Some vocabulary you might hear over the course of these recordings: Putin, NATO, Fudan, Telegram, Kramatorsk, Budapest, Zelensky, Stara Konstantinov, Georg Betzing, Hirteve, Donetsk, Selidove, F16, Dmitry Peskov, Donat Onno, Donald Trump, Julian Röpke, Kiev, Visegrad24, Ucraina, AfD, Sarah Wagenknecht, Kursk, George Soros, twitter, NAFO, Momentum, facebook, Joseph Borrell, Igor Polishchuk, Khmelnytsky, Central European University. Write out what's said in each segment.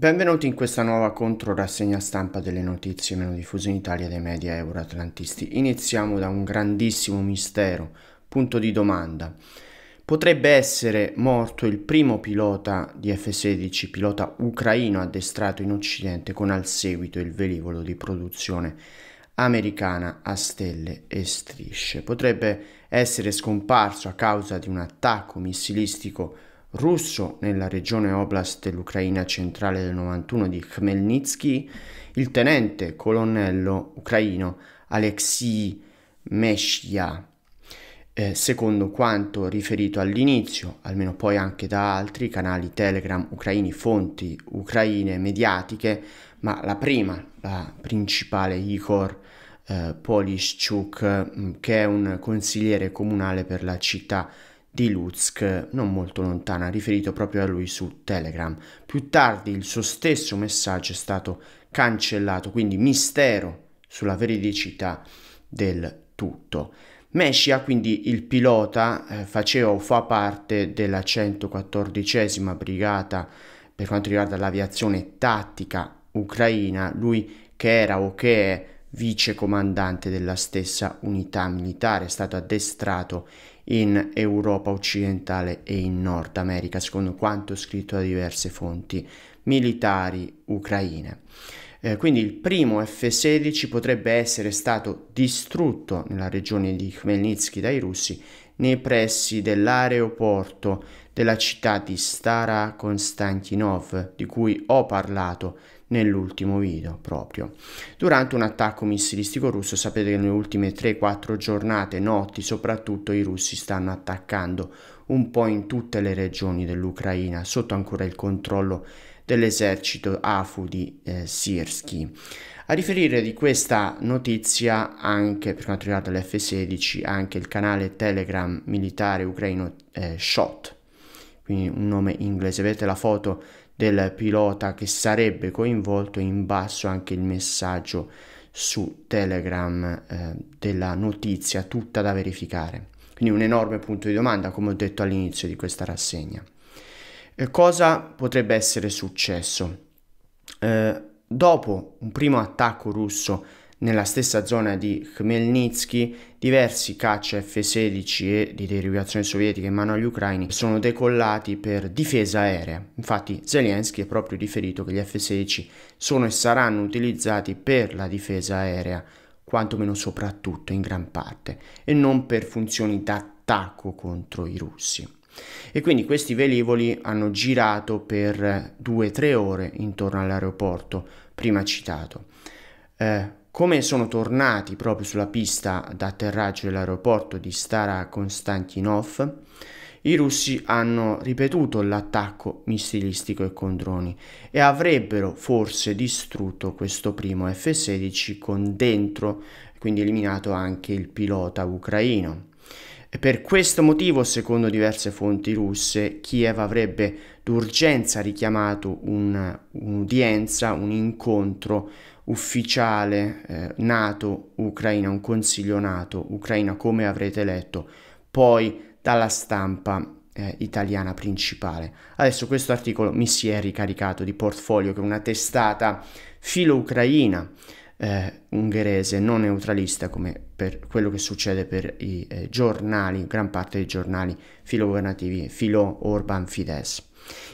Benvenuti in questa nuova controrassegna stampa delle notizie meno diffuse in Italia dai media euroatlantisti. Iniziamo da un grandissimo mistero, punto di domanda. Potrebbe essere morto il primo pilota di F-16, pilota ucraino addestrato in Occidente, con al seguito il velivolo di produzione americana a stelle e strisce. Potrebbe essere scomparso a causa di un attacco missilistico russo nella regione Oblast dell'Ucraina centrale del 91 di Khmelnytsky, il tenente colonnello ucraino Alexei Meshia, secondo quanto riferito all'inizio, almeno poi anche da altri canali Telegram ucraini, fonti ucraine mediatiche, ma la prima, la principale, Igor Polishchuk, che è un consigliere comunale per la città di Lutsk, non molto lontana, riferito proprio a lui su Telegram. Più tardi il suo stesso messaggio è stato cancellato, quindi mistero sulla veridicità del tutto. Meshia, quindi il pilota, faceva o fa parte della 114esima brigata per quanto riguarda l'aviazione tattica ucraina, lui che era o che è vice comandante della stessa unità militare, è stato addestrato in Europa occidentale e in Nord America, secondo quanto scritto da diverse fonti militari ucraine. Quindi il primo F-16 potrebbe essere stato distrutto nella regione di Khmelnytsky dai russi, nei pressi dell'aeroporto della città di Stara Konstantinov, di cui ho parlato nell'ultimo video proprio. Durante un attacco missilistico russo, sapete che nelle ultime 3-4 giornate, notti soprattutto, i russi stanno attaccando un po' in tutte le regioni dell'Ucraina, sotto ancora il controllo dell'esercito AFU di Sirsky. A riferire di questa notizia, anche per quanto riguarda l'F-16, anche il canale Telegram militare ucraino Shot, quindi un nome inglese. Vedete la foto del pilota che sarebbe coinvolto, in basso anche il messaggio su Telegram della notizia, tutta da verificare. Quindi un enorme punto di domanda, come ho detto all'inizio di questa rassegna. Cosa potrebbe essere successo? Dopo un primo attacco russo nella stessa zona di Khmelnytsky, diversi caccia F-16 e di derivazione sovietica in mano agli ucraini sono decollati per difesa aerea. Infatti Zelensky è proprio riferito che gli F-16 sono e saranno utilizzati per la difesa aerea, quantomeno soprattutto in gran parte, e non per funzioni d'attacco contro i russi. E quindi questi velivoli hanno girato per 2-3 ore intorno all'aeroporto prima citato. Come sono tornati proprio sulla pista d'atterraggio dell'aeroporto di Stara Konstantinov, i russi hanno ripetuto l'attacco missilistico e con droni e avrebbero forse distrutto questo primo F-16 con dentro, quindi eliminato anche il pilota ucraino. E per questo motivo, secondo diverse fonti russe, Kiev avrebbe d'urgenza richiamato un'udienza, un incontro ufficiale NATO-Ucraina, un consiglio NATO-Ucraina, come avrete letto poi dalla stampa italiana principale. Adesso questo articolo mi si è ricaricato di Portfolio, che è una testata filo-ucraina, ungherese, non neutralista, come per quello che succede per i giornali, gran parte dei giornali filo-governativi, filo-Orban-Fidesz.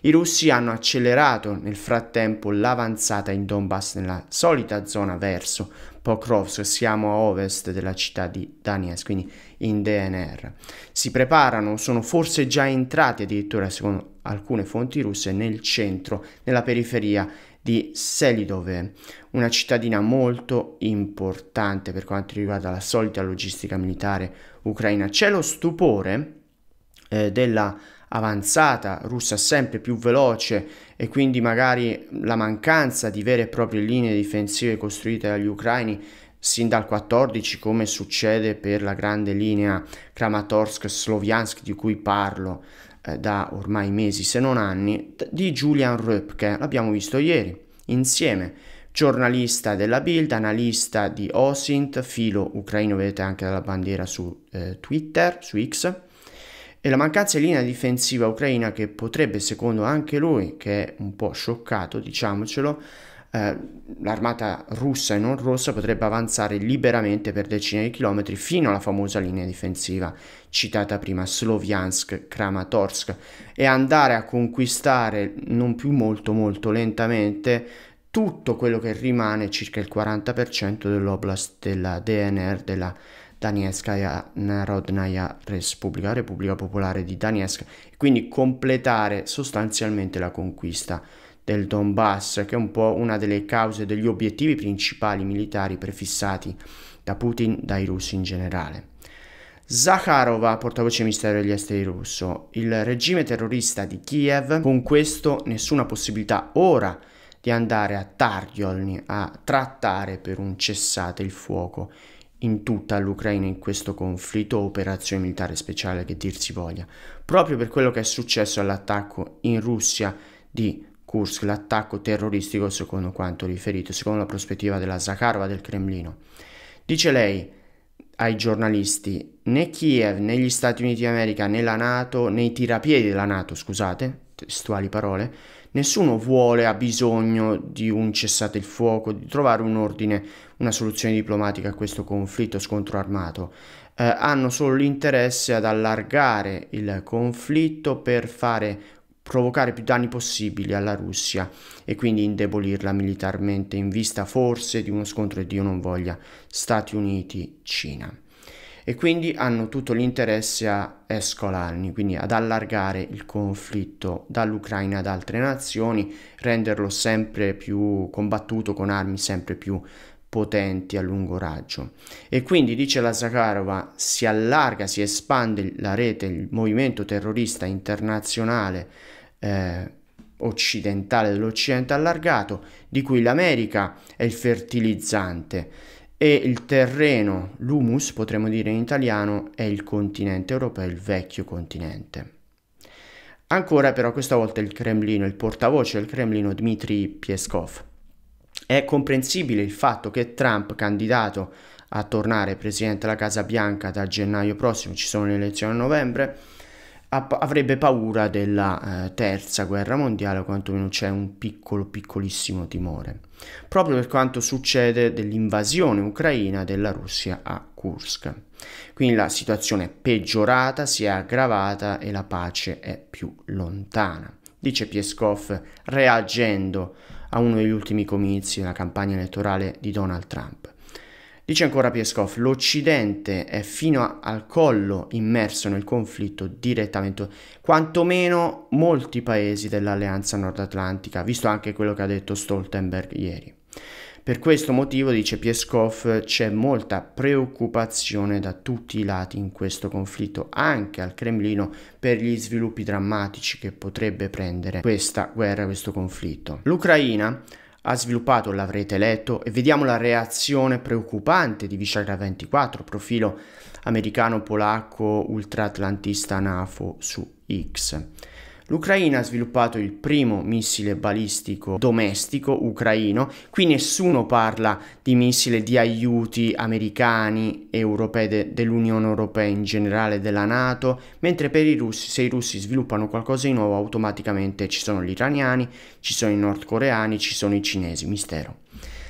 I russi hanno accelerato nel frattempo l'avanzata in Donbass, nella solita zona verso Pokrovsk, siamo a ovest della città di Donetsk, quindi in DNR. Si preparano, sono forse già entrati addirittura, secondo alcune fonti russe, nel centro, nella periferia di Selidove, una cittadina molto importante per quanto riguarda la solita logistica militare ucraina. C'è lo stupore della avanzata russa sempre più veloce e quindi magari la mancanza di vere e proprie linee difensive costruite dagli ucraini sin dal 14, come succede per la grande linea Kramatorsk-Sloviansk, di cui parlo da ormai mesi se non anni, di Julian Röpke. L'abbiamo visto ieri insieme, giornalista della Bild, analista di Osint, filo ucraino, vedete anche dalla bandiera su Twitter, su X, e la mancanza di linea difensiva ucraina, che potrebbe, secondo anche lui, che è un po' scioccato, diciamocelo, l'armata russa e non rossa potrebbe avanzare liberamente per decine di chilometri fino alla famosa linea difensiva citata prima, Sloviansk, Kramatorsk, e andare a conquistare non più molto lentamente tutto quello che rimane, circa il 40% dell'oblast della DNR, della Donetskaya Narodnaya Respublika, Repubblica Popolare di Donetsk, quindi completare sostanzialmente la conquista del Donbass, che è un po' una delle cause degli obiettivi principali militari prefissati da Putin, dai russi in generale. Zakharova, portavoce ministero degli esteri russo: il regime terrorista di Kiev, con questo nessuna possibilità ora di andare a Tariolny a trattare per un cessate il fuoco in tutta l'Ucraina in questo conflitto o operazione militare speciale che dir si voglia, proprio per quello che è successo all'attacco in Russia di Kursk, l'attacco terroristico, secondo quanto riferito, secondo la prospettiva della Zakharova del Cremlino. Dice lei ai giornalisti: né Kiev, né gli Stati Uniti d'America, né la NATO, né i tirapiedi della NATO, scusate, testuali parole, nessuno vuole, ha bisogno di un cessate il fuoco, di trovare un ordine, una soluzione diplomatica a questo conflitto, scontro armato. Hanno solo l'interesse ad allargare il conflitto per fare provocare più danni possibili alla Russia e quindi indebolirla militarmente, in vista forse di uno scontro, e Dio non voglia, Stati Uniti-Cina. E quindi hanno tutto l'interesse a escalarlo, quindi ad allargare il conflitto dall'Ucraina ad altre nazioni, renderlo sempre più combattuto con armi sempre più potenti a lungo raggio. E quindi, dice la Zakharova, si allarga, si espande la rete, il movimento terrorista internazionale occidentale, dell'Occidente allargato, di cui l'America è il fertilizzante e il terreno, l'humus potremmo dire in italiano, è il continente europeo, il vecchio continente. Ancora però, questa volta il Cremlino, il portavoce del Cremlino Dmitry Peskov: è comprensibile il fatto che Trump, candidato a tornare presidente della Casa Bianca da gennaio prossimo, ci sono le elezioni a novembre, avrebbe paura della terza guerra mondiale, o quantomeno c'è un piccolissimo timore, proprio per quanto succede dell'invasione ucraina della Russia a Kursk. Quindi la situazione è peggiorata, si è aggravata e la pace è più lontana, dice Peskov, reagendo a uno degli ultimi comizi della campagna elettorale di Donald Trump. Dice ancora Peskov: l'Occidente è fino al collo immerso nel conflitto direttamente, quantomeno molti paesi dell'alleanza nordatlantica, visto anche quello che ha detto Stoltenberg ieri. Per questo motivo, dice Peskov, c'è molta preoccupazione da tutti i lati in questo conflitto, anche al Cremlino, per gli sviluppi drammatici che potrebbe prendere questa guerra, questo conflitto. L'Ucraina ha sviluppato, l'avrete letto, e vediamo la reazione preoccupante di Visegrad24, profilo americano-polacco ultraatlantista NAFO, su X. L'Ucraina ha sviluppato il primo missile balistico domestico ucraino. Qui nessuno parla di missile, di aiuti americani, europei, dell'Unione Europea in generale, della NATO, mentre per i russi, se i russi sviluppano qualcosa di nuovo, automaticamente ci sono gli iraniani, ci sono i nordcoreani, ci sono i cinesi, mistero.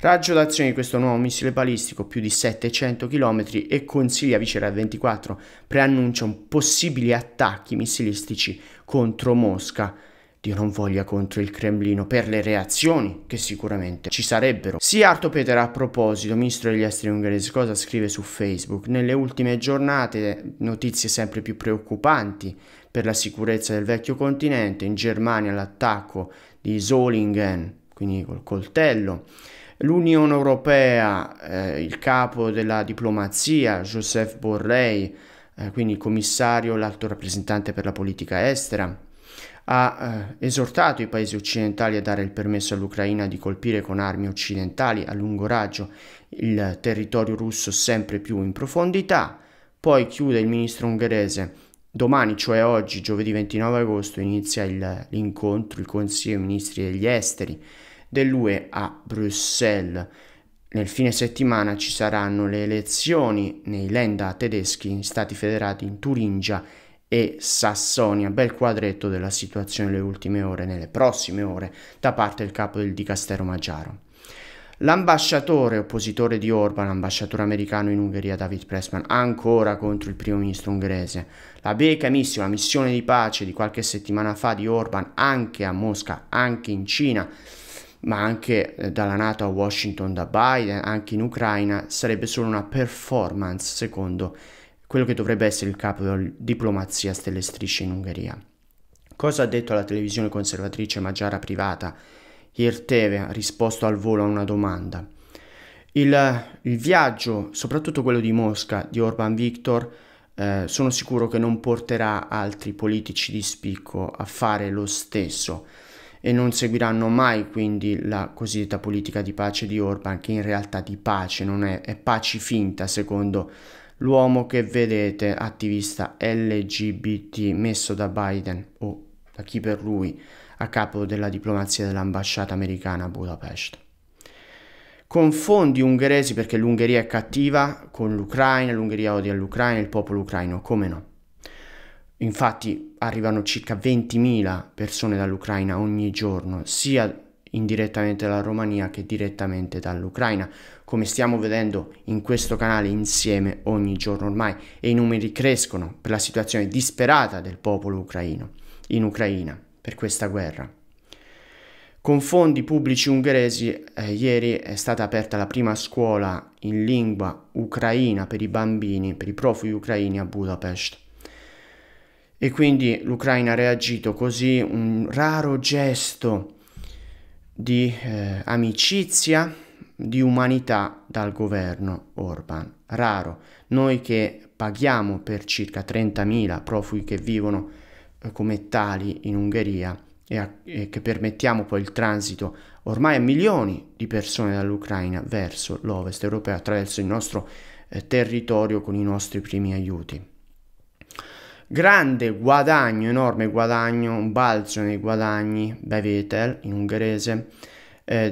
Raggio d'azione di questo nuovo missile balistico: più di 700 km, e consiglia Visegrad24, preannuncia un possibili attacchi missilistici contro Mosca, Dio non voglia contro il Cremlino, per le reazioni che sicuramente ci sarebbero. Sì, Arto Peter, a proposito, ministro degli esteri ungherese, cosa scrive su Facebook? Nelle ultime giornate notizie sempre più preoccupanti per la sicurezza del vecchio continente. In Germania l'attacco di Solingen, quindi col coltello. L'Unione Europea, il capo della diplomazia, Joseph Borrell, quindi il commissario, l'alto rappresentante per la politica estera, ha esortato i paesi occidentali a dare il permesso all'Ucraina di colpire con armi occidentali a lungo raggio il territorio russo sempre più in profondità. Poi chiude il ministro ungherese: domani, cioè oggi, giovedì 29 agosto, inizia l'incontro, il Consiglio dei Ministri degli Esteri dell'UE a Bruxelles. Nel fine settimana ci saranno le elezioni nei Länder tedeschi, in Stati federati, in Turingia e Sassonia. Bel quadretto della situazione nelle ultime ore, nelle prossime ore, da parte del capo del dicastero magiaro. L'ambasciatore oppositore di Orban, ambasciatore americano in Ungheria, David Pressman, ancora contro il primo ministro ungherese. La bellissima missione di pace di qualche settimana fa di Orban, anche a Mosca, anche in Cina, ma anche dalla NATO a Washington, da Biden, anche in Ucraina, sarebbe solo una performance, secondo quello che dovrebbe essere il capo della diplomazia Stelle Strisce in Ungheria. Cosa ha detto alla televisione conservatrice magiara privata? Hirteve ha risposto al volo a una domanda. Il viaggio, soprattutto quello di Mosca, di Orban Viktor, sono sicuro che non porterà altri politici di spicco a fare lo stesso e non seguiranno mai quindi la cosiddetta politica di pace di Orban, che in realtà di pace non è, è pace finta, secondo l'uomo che vedete, attivista LGBT, messo da Biden o da chi per lui a capo della diplomazia dell'ambasciata americana a Budapest. Confondi ungheresi perché l'Ungheria è cattiva con l'Ucraina, l'Ungheria odia l'Ucraina, il popolo ucraino, come no? Infatti arrivano circa 20.000 persone dall'Ucraina ogni giorno, sia indirettamente dalla Romania che direttamente dall'Ucraina, come stiamo vedendo in questo canale insieme ogni giorno ormai, e i numeri crescono per la situazione disperata del popolo ucraino in Ucraina per questa guerra. Con fondi pubblici ungheresi, ieri è stata aperta la prima scuola in lingua ucraina per i bambini, per i profughi ucraini a Budapest. E quindi l'Ucraina ha reagito così, un raro gesto di amicizia, di umanità dal governo Orban. Raro. Noi che paghiamo per circa 30.000 profughi che vivono come tali in Ungheria e che permettiamo poi il transito ormai a milioni di persone dall'Ucraina verso l'ovest europeo attraverso il nostro territorio con i nostri primi aiuti. Grande guadagno, enorme guadagno, un balzo nei guadagni, bevétel in ungherese,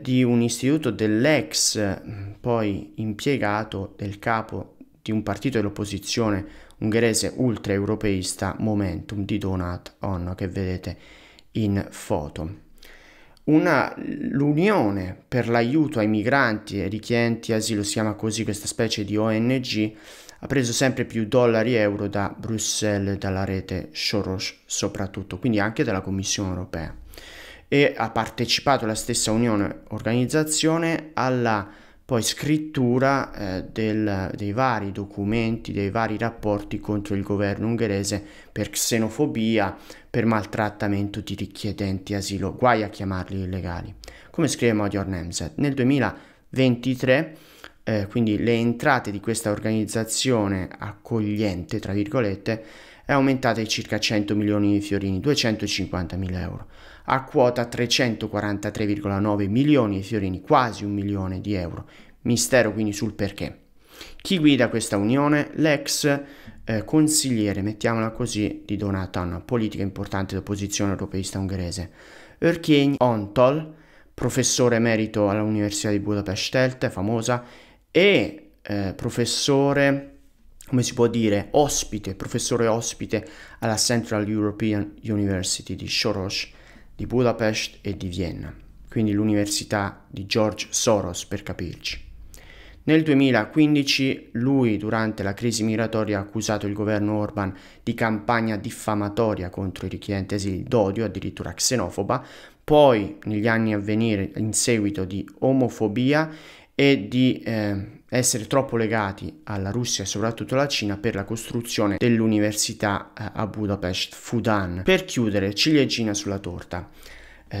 di un istituto dell'ex poi impiegato del capo di un partito dell'opposizione ungherese ultraeuropeista, Momentum, di Donat Onno, che vedete in foto. L'Unione per l'aiuto ai migranti e richiedenti asilo, si chiama così questa specie di ONG, ha preso sempre più dollari e euro da Bruxelles, dalla rete Soros soprattutto, quindi anche dalla Commissione Europea. E ha partecipato la stessa Unione Organizzazione alla poi scrittura dei vari documenti, dei vari rapporti contro il governo ungherese per xenofobia, per maltrattamento di richiedenti asilo, guai a chiamarli illegali. Come scrive Magyar Nemzet, nel 2023... quindi le entrate di questa organizzazione accogliente, tra virgolette, è aumentata di circa 100 milioni di fiorini, 250.000 euro, a quota 343,9 milioni di fiorini, quasi 1 milione di euro. Mistero quindi sul perché. Chi guida questa unione? L'ex consigliere, mettiamola così, di Donat Onno, politica importante d'opposizione europeista ungherese, Örkény Ontal, professore emerito all'Università di Budapest, famosa, e professore, come si può dire, ospite, professore ospite alla Central European University di Soros, di Budapest e di Vienna, quindi l'università di George Soros per capirci. Nel 2015 lui, durante la crisi migratoria, ha accusato il governo Orban di campagna diffamatoria contro i richiedenti asilo, d'odio, addirittura xenofoba, poi negli anni a venire in seguito di omofobia e di essere troppo legati alla Russia e soprattutto alla Cina per la costruzione dell'università a Budapest, Fudan. Per chiudere, ciliegina sulla torta,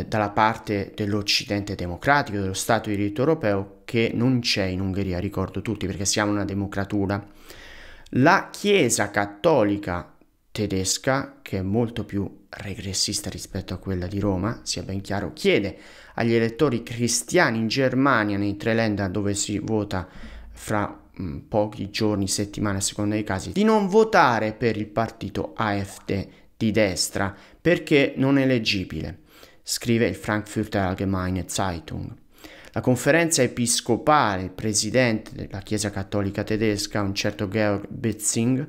dalla parte dell'Occidente democratico, dello Stato di diritto europeo, che non c'è in Ungheria, ricordo tutti, perché siamo una democratura. La Chiesa cattolica tedesca, che è molto più regressista rispetto a quella di Roma, sia ben chiaro, chiede agli elettori cristiani in Germania, nei tre Länder dove si vota fra pochi giorni, settimane a seconda dei casi, di non votare per il partito AfD di destra perché non è eleggibile. Scrive il Frankfurter Allgemeine Zeitung. La conferenza episcopale, il presidente della Chiesa cattolica tedesca, un certo Georg Betzing,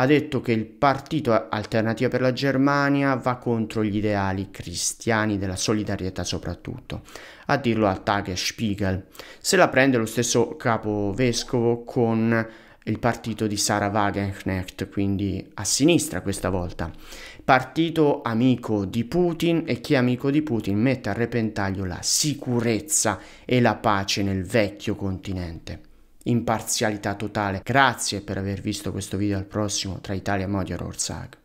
ha detto che il partito Alternativa per la Germania va contro gli ideali cristiani della solidarietà soprattutto. A dirlo al Tagesspiegel. Se la prende lo stesso capovescovo con il partito di Sarah Wagenknecht, quindi a sinistra questa volta. Partito amico di Putin, e chi è amico di Putin mette a repentaglio la sicurezza e la pace nel vecchio continente. Imparzialità totale. Grazie per aver visto questo video, al prossimo tra Italia e Magyarország.